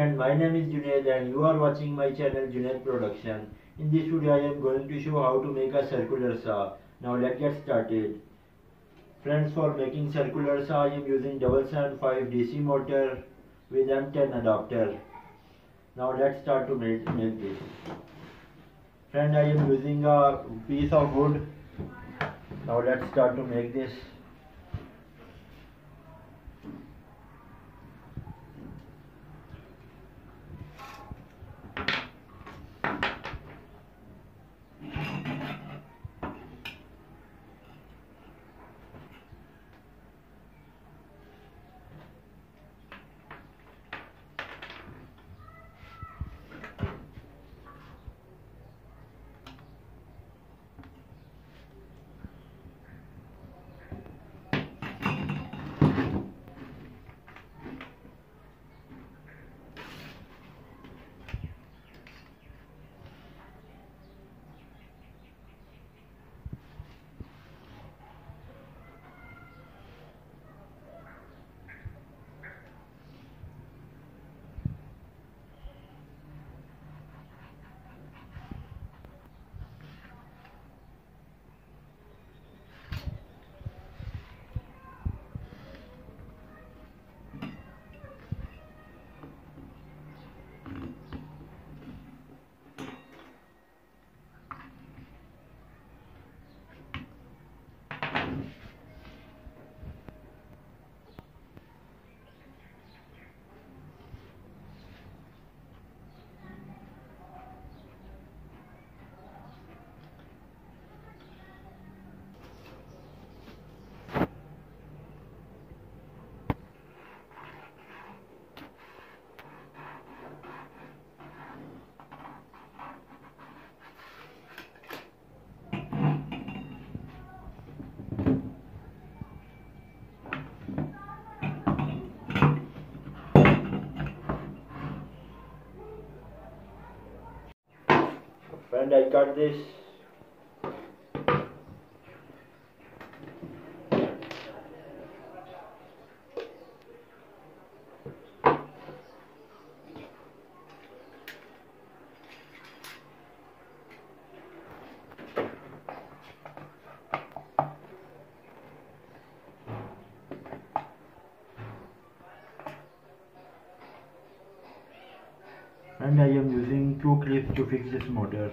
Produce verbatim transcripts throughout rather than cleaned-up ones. And my name is Junaid and you are watching my channel Junaid Production. In this video I am going to show how to make a circular saw. Now let's get started. Friends, for making circular saw I am using double sand five D C motor with M ten adapter. Now let's start to make, make this. Friend, I am using a piece of wood. Now let's start to make this. Friend, I cut this. And I am using two clips to fix this motor.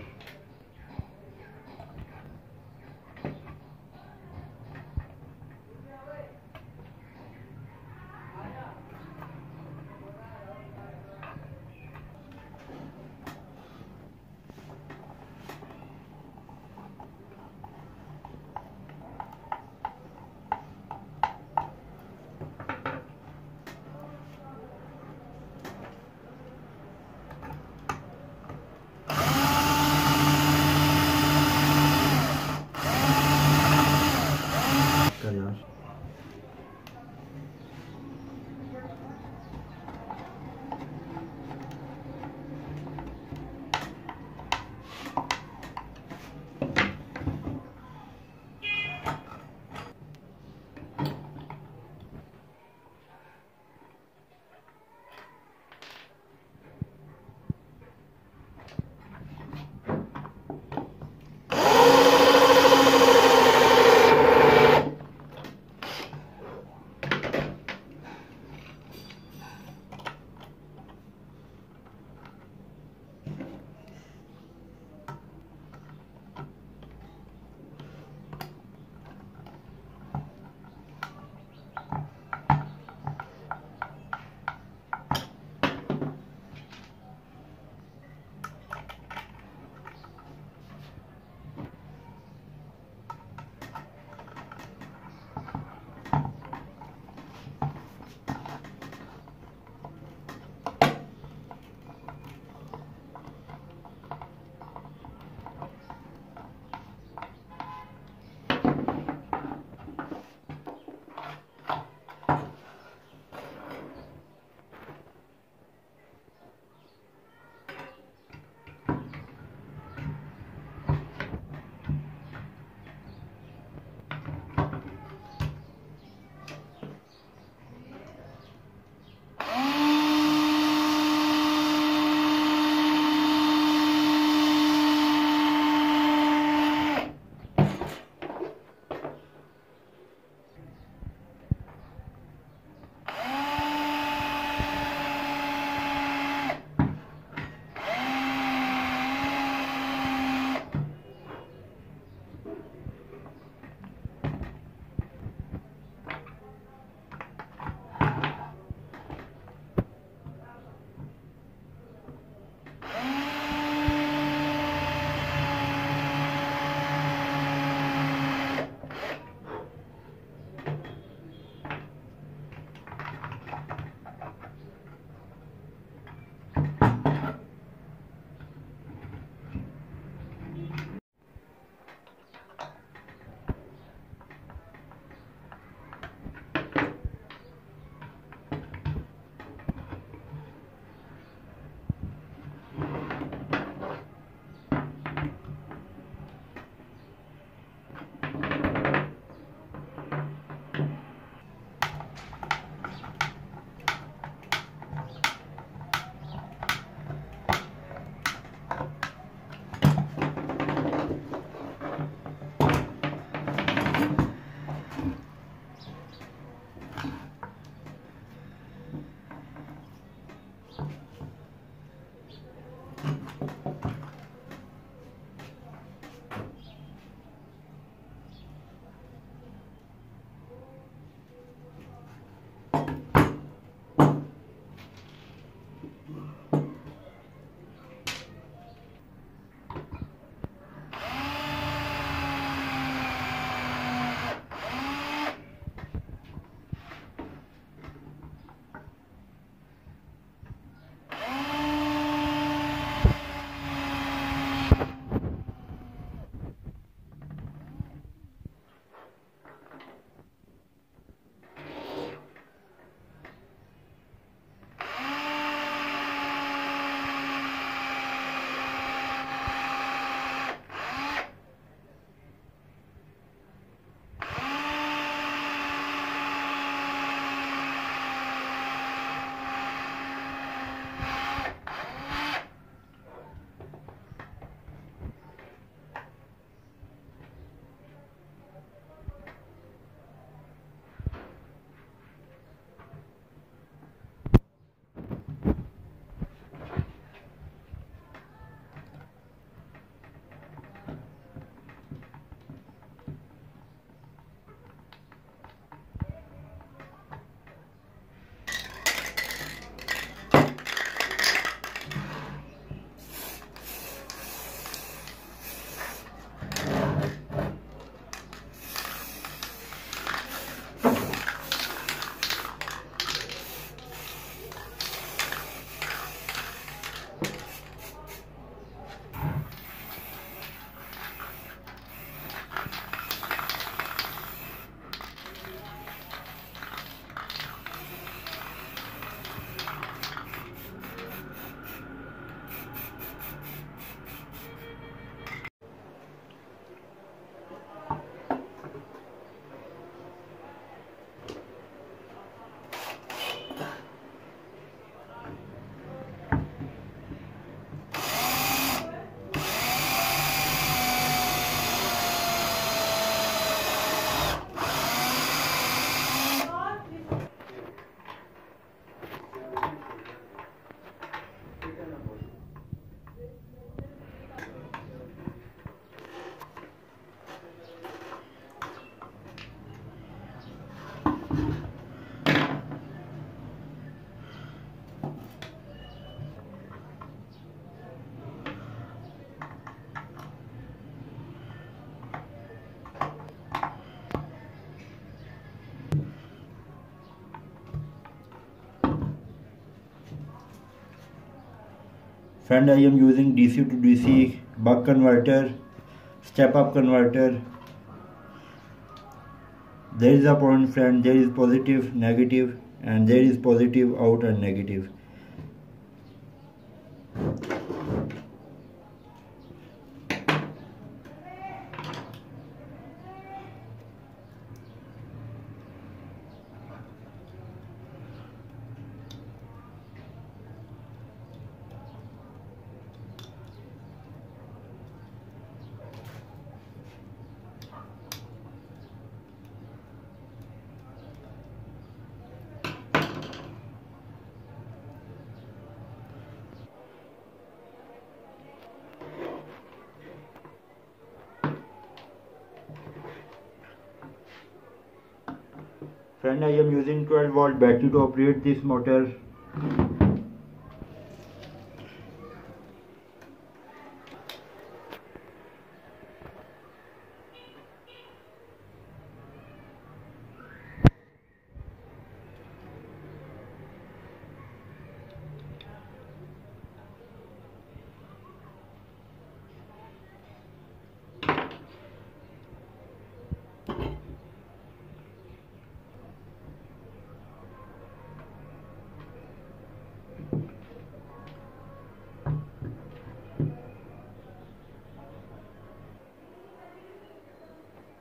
Friend, I am using D C to D C, buck converter, step up converter. There is a point, friend, there is positive, negative, and there is positive out and negative. Friend, I am using twelve volt battery to operate this motor.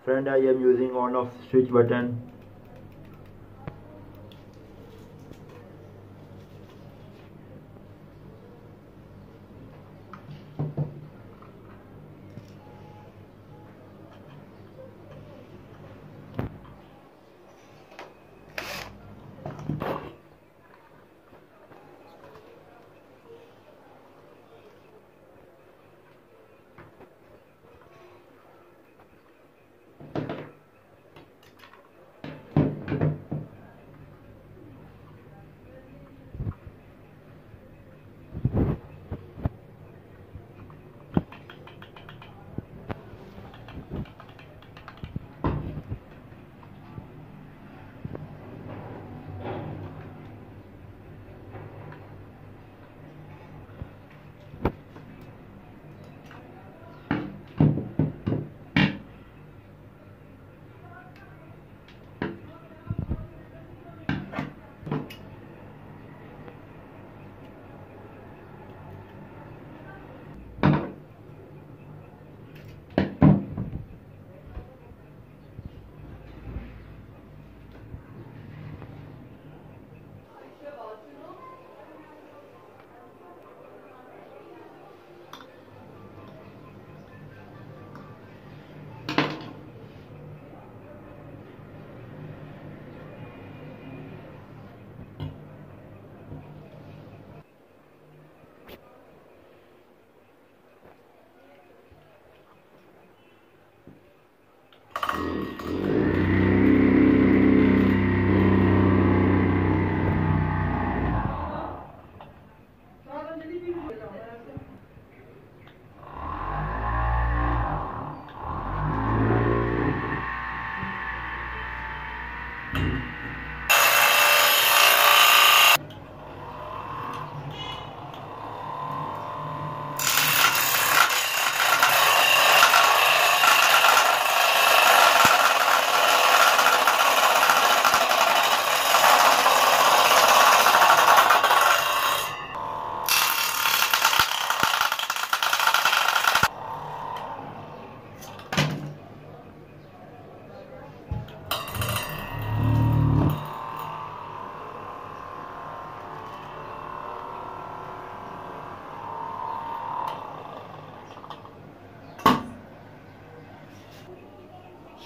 Friend, I am using on off switch button.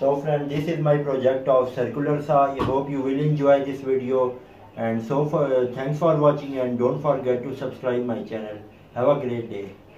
So friend, this is my project of circular saw. I hope you will enjoy this video, and so for, uh, thanks for watching, and don't forget to subscribe my channel. Have a great day.